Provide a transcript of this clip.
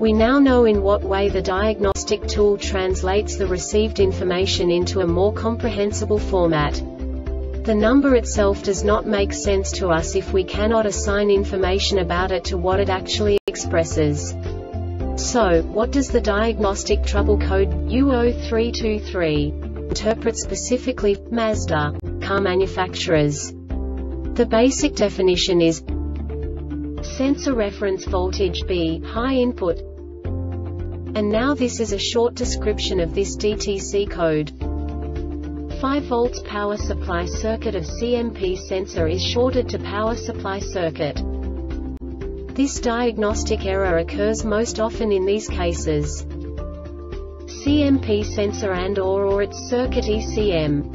We now know in what way the diagnostic tool translates the received information into a more comprehensible format. The number itself does not make sense to us if we cannot assign information about it to what it actually expresses. So, what does the diagnostic trouble code U0323 interpret specifically for Mazda car manufacturers? The basic definition is sensor reference voltage B, high input. And now this is a short description of this DTC code. 5 volts power supply circuit of CMP sensor is shorted to power supply circuit. This diagnostic error occurs most often in these cases: CMP sensor and/or its circuit ECM.